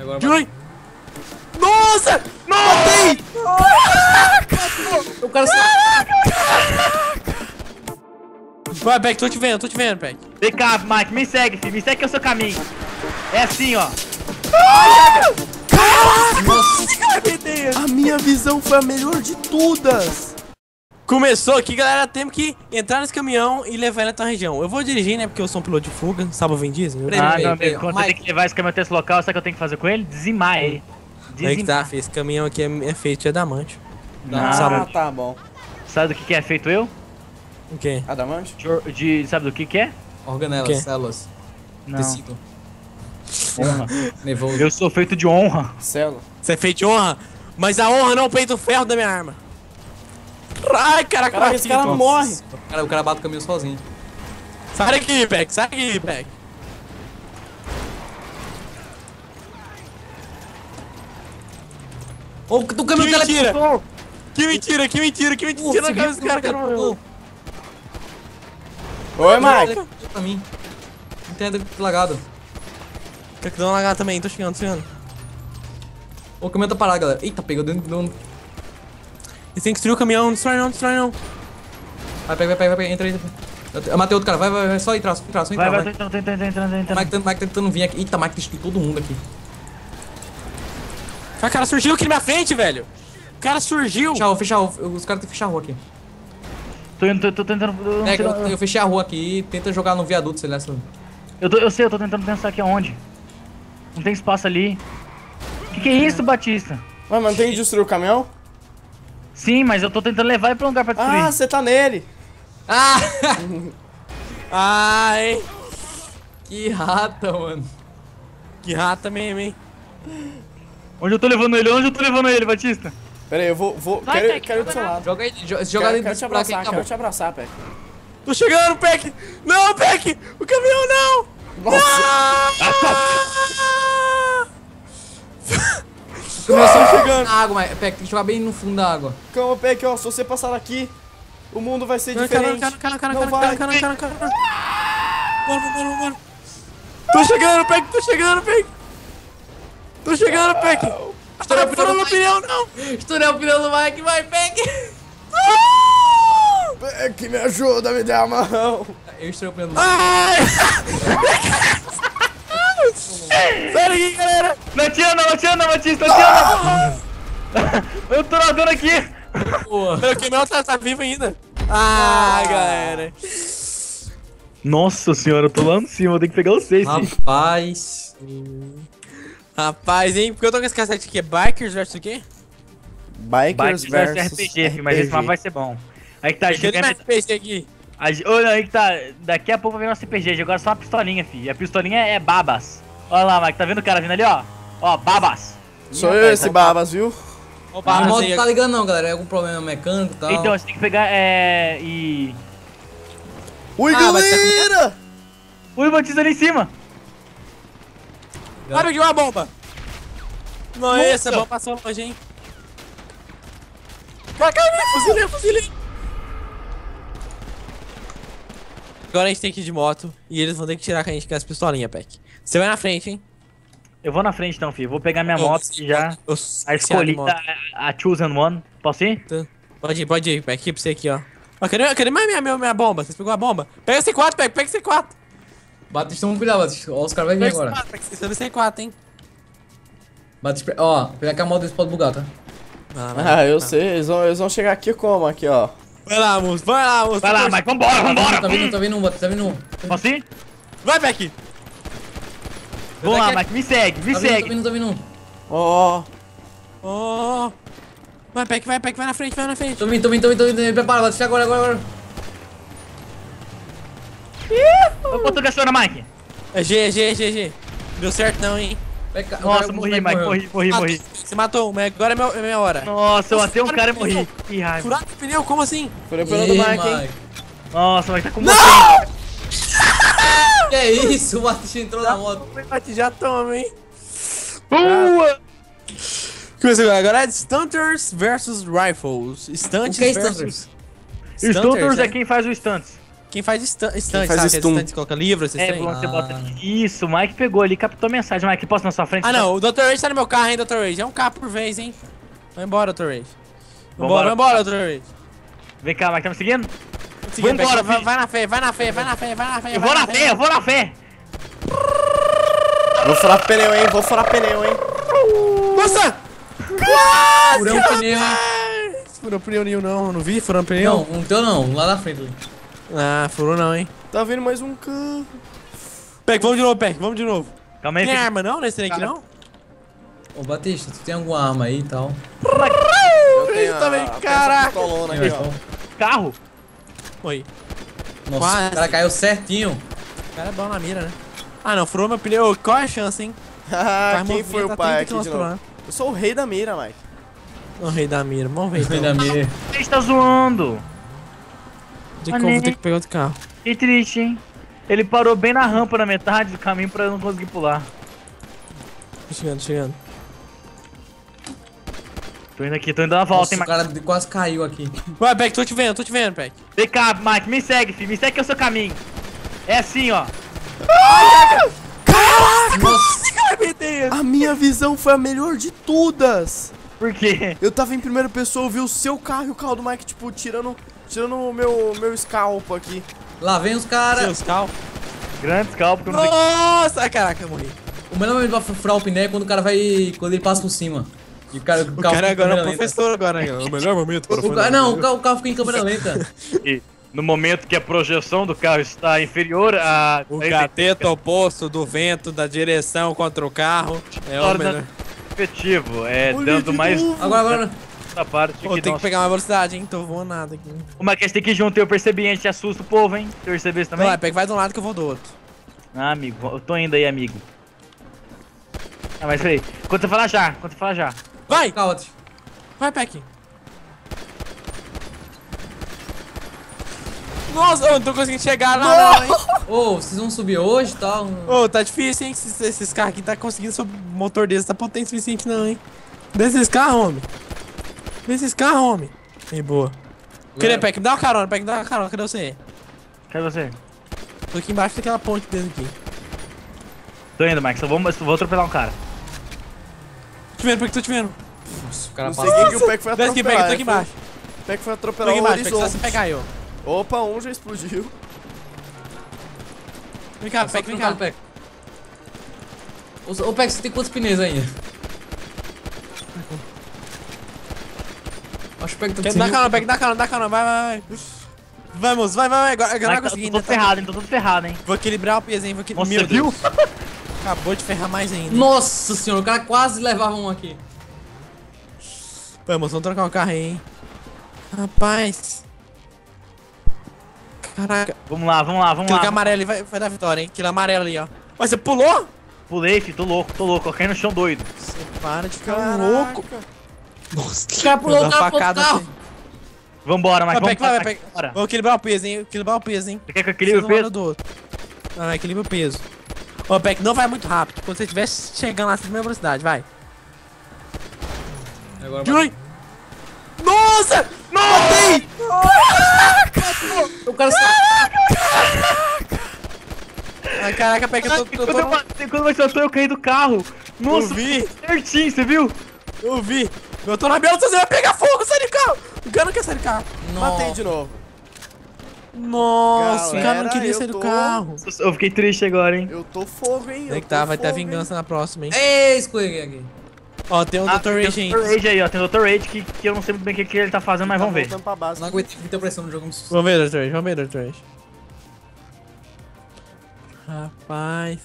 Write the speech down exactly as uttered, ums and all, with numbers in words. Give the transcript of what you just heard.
Agora vai. Nossa! Matei! Caraca! O cara só... Vai, Peck, tô te vendo, tô te vendo, Peck. Vem cá, Mike, me segue, filho. Me segue que é o seu caminho. É assim, ó. Ah! Caraca! Nossa, cara, a minha visão foi a melhor de todas. Começou aqui, galera. Temos que entrar nesse caminhão e levar ele até a região. Eu vou dirigir, né? Porque eu sou um piloto de fuga. Sabe o Vin Diesel? Ah, não, meu. Quando eu tenho que levar esse caminhão até esse local, sabe o que eu tenho que fazer com ele? Dizimar ele. Dizimar. Aí que tá, filho. Esse caminhão aqui é, é feito de adamante. Ah, tá bom. Sabe do que, que é feito eu? O quê? Adamante? De, de, sabe do que, que é? Organelas, células. Não. Tecido. Honra. Eu sou feito de honra. Célula. Você é feito de honra? Mas a honra não peita o ferro da minha arma. Ai, caraca, caraca, esse cara não morre. Cara, o cara bate o caminho sozinho. Sai daqui, Peck, sai daqui, Peck. Oh, do caminho que mentira. Que mentira, que mentira, que mentira na cabeça desse cara, cara. Oi, Mike. Pra mim. Não tem nada lagado. Quer que dá um lagado também, tô chegando, tô chegando. O caminho tá parado, galera. Eita, pegou dentro do... Eles têm que destruir o caminhão, não destrói não, destrói não. Vai, pega, pega, pega, entra aí. Eu matei outro cara, vai, vai, vai, só entrar, só entrar, só entrar. Vai, vai, vai. Tentando, tentando, tentando, tentando. Mike, tentando, Mike tentando vir aqui. Eita, Mike destruiu todo mundo aqui. Ah, cara, surgiu aqui na minha frente, velho. O cara surgiu. Fecha a rua, fecha a rua. Os caras têm que fechar a rua aqui. Tô indo, tô, tô tentando... Eu, é, eu, eu fechei a rua aqui, tenta jogar no viaduto, sei lá. Eu, tô, eu sei, eu tô tentando pensar aqui aonde. Não tem espaço ali. Que que é isso, Batista? Ué, mas não tem que destruir o caminhão? Sim, mas eu tô tentando levar ele pra um lugar pra destruir. Ah, você tá nele. Ah! Ai! Que rata, mano. Que rata mesmo, hein? Onde eu tô levando ele? Onde eu tô levando ele, Batista? Pera aí, eu vou... vou vai, quero, Peck, quero ir do seu lado. Joga aí, joga quero, ali. Quero te abraçar, quero acabou. Te abraçar, Peck. Tô chegando, Peck! Não, Peck! O caminhão não! Nossa! Ah! Começou chegando. Água, mas, Peck, tem que jogar bem no fundo da água. Calma, Peck, ó, se você passar daqui, o mundo vai ser não, diferente. Cara, cara, cara, cara, cara, cara, cara, cara, cara. Bora, bora, bora. Tô chegando, Peck, tô chegando, Peck. Tô chegando, Peck. Estourei o pneu do pneu, não. Estourei o pneu do Mike, vai, Peck. Peck, me ajuda, me dê a mão. Eu estourei o pneu do Mike. Sai daqui, galera! Não te anda, não te anda, Batista, não te anda! Eu tô nadando aqui! Pô, meu caminhão tá, tá vivo ainda! Ah, ah, galera! Nossa senhora, eu tô lá no cima, eu tenho que pegar os seis, rapaz! Hein. Rapaz, hein? Porque eu tô com esse cassete aqui, é Bikers versus o quê? Bikers, Bikers versus R P G, R P G, mas esse mapa vai ser bom. Aí que tá, gente. Olha aí que tá, daqui a pouco vai vir nosso R P G, agora só uma pistolinha, filho. A pistolinha é babas. Olha lá, Mike, tá vendo o cara vindo ali, ó? Ó, babas. Sou eu esse babas, viu? O babas não tá ligando não, galera. É algum problema mecânico e tal. Então, você tem que pegar, é... e... Ui, ah, galera! Tá... Ui, Batista ali em cima! Para de uma bomba! Não, essa bomba passou longe, hein? Vai, cara, fuzilei, fuzilei! Agora a gente tem que ir de moto e eles vão ter que tirar com a gente com as pistolinhas, Peck. Você vai na frente, hein? Eu vou na frente, então, filho. Vou pegar minha eu, moto e já. Eu, eu, a escolhida, a, a chosen one. Posso ir? Pode ir, pode ir, Peck. Aqui pra você aqui, ó. Ó, cadê, cadê mais minha, minha, minha bomba? Vocês pegou a bomba? Pega C quatro, Peck. Pega C quatro. Batista, vamos cuidar, Batista. Ó, os caras vão vir agora. Pega C quatro, Peck. Você C quatro, hein? Batista, ó. Pega que a moto deles pode bugar, tá? Ah, vai, ah eu tá. sei. Eles vão, eles vão chegar aqui como? Aqui, ó. Vai lá, moço, vai lá, moço. Vai lá, Mike, vambora, vambora. Tá vindo, tá vindo um, tá vindo um. Posso ir? Vai, Peck. Vamos lá, Mike, me segue, me segue. Tá vindo, tá vindo um. Ó, ó. Vai, Peck, vai, Peck, vai na frente, vai na frente. Tô vindo, tô vindo, tô vindo, tô vindo. Prepara, vai deixar agora, agora, agora. Ih! Quanto gastou na Mike? É G, é G, é G, é G. Deu certo não, hein? Nossa, morri, Mike, morri, morri, morri. Você matou um, Mike, agora é minha hora. Nossa, eu matei um cara e morri. Que raiva. Furado o pneu? Como assim? Furou o pneu do Mike, hein? Nossa, Mike tá com você. Que isso, o Batista entrou na moto. Já toma, hein? Boa! Agora é Stunters versus Rifles. Stunters versus... Stunters é quem faz o Stunts. Quem faz stand, stand Quem faz sabe? Stand, você coloca livro, você, é, você ah. bota... Isso, o Mike pegou ali, captou a mensagem. Mike, posso na sua frente? Ah, tá? Não, o doutor Rage tá no meu carro, hein, doutor Rage. É um carro por vez, hein. Vai embora, doutor Rage. Vambora, vambora, doutor Rage. Vem cá, Mike, tá me seguindo? Vou embora, vai, vai na fé, vai na fé, vai na fé, vai na fé. Eu vou na fé, eu vou na fé. Vou furar pneu, hein, vou furar pneu, hein. Nossa! Quase! Furou pneu. Furou pneu nenhum, não, não vi furando pneu. Não, um teu não, lá na frente. Ali. Ah, furou não, hein. Tá vindo mais um carro. Peck, vamos de novo, Peck, vamos de novo. Calma aí, tem arma não nesse trem aqui, não? Ô, Batista, tu tem alguma arma aí e tal? Eu também, caraca. Carro? Oi. Nossa, quase. O cara caiu certinho. O cara é bom na mira, né? Ah não, furou meu pneu. Qual é a chance, hein? Ah, quem foi o pai aqui de novo? Eu sou o rei da mira, Mike. O rei da mira, bom rei, rei da mira. Você está zoando. De como vou ter que pegar outro carro. Que triste, hein? Ele parou bem na rampa na metade do caminho pra eu não conseguir pular. Tô chegando, chegando. Tô indo aqui, tô indo dar uma volta, hein, Mike. O cara quase caiu aqui. Ué, Peck, tô te vendo, tô te vendo, Peck. Vem cá, Mike, me segue, filho. Me segue que é o seu caminho. É assim, ó. Ah! Caraca! Nossa. A minha visão foi a melhor de todas. Por quê? Eu tava em primeira pessoa, eu vi o seu carro e o carro do Mike, tipo, tirando tirando o meu, meu scalpo aqui. Lá vem os caras. Seu scalpo. Grande scalpo. Nossa, tem... caraca, eu morri. O melhor momento pra furar o pneu é quando o cara vai... Quando ele passa por cima. E o cara, o o cara agora é o professor agora, né? O melhor momento para o cara, Não, o carro, o carro fica em câmera lenta. E no momento que a projeção do carro está inferior a... O cateto oposto do vento, da direção contra o carro. É o melhor. Efetivo, é dando mais... Agora, agora... Pô, tem que pegar uma velocidade, hein? Tô voando nada aqui. O Max tem que ir junto, eu percebi, a gente assusta o povo, hein? Você percebeu isso também? Vai, pega, vai de um lado que eu vou do outro. Ah, amigo, eu tô indo aí, amigo. Ah, mas peraí. Quando você falar já, quando você falar já. Vai! Vai, Peck! Nossa, eu não tô conseguindo chegar lá, não, hein? Ô, oh, vocês vão subir hoje e tal? Ô, oh, tá difícil, hein? Esses, esses carros aqui tá conseguindo subir o motor deles, tá potente o suficiente, não, hein? Desses carros, homem! Desses carros, homem! E boa! Cadê, Peck? Me dá uma carona, Peck, me dá uma carona, cadê você? Cadê você? Tô aqui embaixo daquela ponte dentro aqui. Tô indo, Max, eu vou, vou atropelar um cara. Tô te vendo, Peck, tô te vendo. Nossa, o cara não passa. Que o Peck foi atropelar. Aqui, Peck, tô aqui embaixo. O Peck foi atropelar o horizonte. Só se pegar eu. Opa, um já explodiu. Vem cá, Peck, vem cá. Peck. Ô, Peck, você tem quantos pneus ainda? Acho que o Peck tá precisando. Dá calma, Peck, dá calma, dá calma, vai, vai, vai. Vamos, vai, vai, vai. Agora eu consegui. Tô todo ferrado, hein, tô todo ferrado, hein. Vou equilibrar o peso, hein. Meu Deus. Acabou de ferrar mais ainda. Nossa senhora, o cara quase levava um aqui. Vamos, vamos trocar o carro aí, hein. Rapaz. Caraca. Vamos lá, vamos lá, vamos lá. Aquilo amarelo ali vai, vai dar vitória, hein. Aquilo amarelo ali, ó. Mas você pulou? Pulei, filho, tô louco, tô louco. Eu caí no chão doido. Você para de ficar Caraca. louco. Nossa, que cara pulou o carro pro carro. Assim. Vambora, Mike, vamos lá. Vamos, vamos equilibrar o peso, hein. Equilibrar o peso, hein. Você quer que eu equilibre o peso? Do ah, equilibra o peso. Ô, Peck, não vai muito rápido. Quando você estiver chegando lá, você tem a mesma velocidade, vai. Agora vai. Nossa! Matei! Caraca! O cara saiu. Caraca! Ai, caraca, Peck, eu tô... tô, tô... Quando você soltou, eu caí do carro. Nossa, eu vi. Certinho, você viu? Eu vi. Eu tô na beira, você vai pegar fogo, sai de carro! O cara não quer sair do carro. Nossa. Matei de novo. Nossa, galera, o cara não queria sair tô... do carro. Eu fiquei triste agora, hein. Eu tô fogo, hein. Eu é que tá, vai ter vingança hein? na próxima, hein. Ei, escorreguei aqui. Ó, tem um ah, doutor Rage aí. Tem um doutor Rage aí, ó. Tem um doutor Rage que, que eu não sei muito bem o que, que ele tá fazendo, ele mas tá vamos ver. Pra base. Não aguentei muita pressão no jogo. Vamos ver, doutor Rage, vamos ver, doutor Rage. Rapaz.